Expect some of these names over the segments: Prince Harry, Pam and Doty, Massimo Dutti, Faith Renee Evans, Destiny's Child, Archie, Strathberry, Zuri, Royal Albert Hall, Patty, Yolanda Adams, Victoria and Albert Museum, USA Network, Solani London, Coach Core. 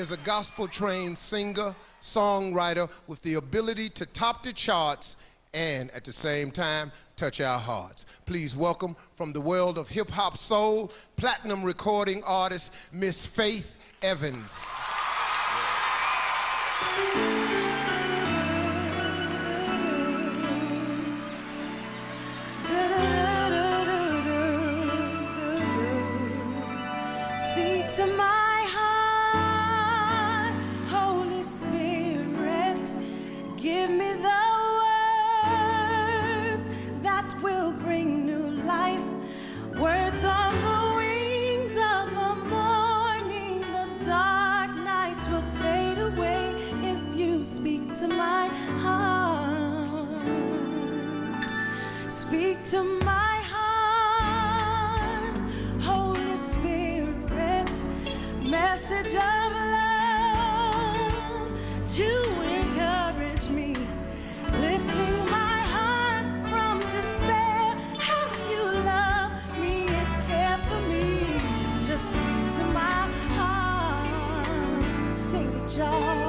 is a gospel-trained singer, songwriter with the ability to top the charts and at the same time touch our hearts. Please welcome from the world of hip-hop soul, platinum recording artist, Miss Faith Evans. Speak to my heart, Holy Spirit, give me the words that will bring new life, words on the wings of the morning. The dark nights will fade away if you speak to my heart. Speak to my heart, Holy Spirit, message of love to encourage me, lifting my heart from despair. How you love me and care for me, just speak to my heart. Sing it, y'all.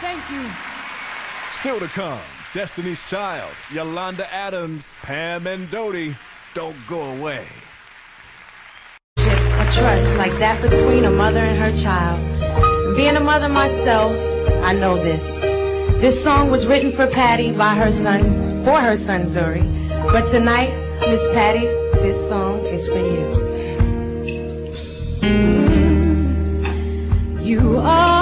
Thank you. Still to come, Destiny's Child, Yolanda Adams, Pam and Doty. Don't go away. A trust like that between a mother and her child. And being a mother myself, I know this. This song was written for Patty by her son, for her son Zuri. But tonight, Miss Patty, this song is for you. You are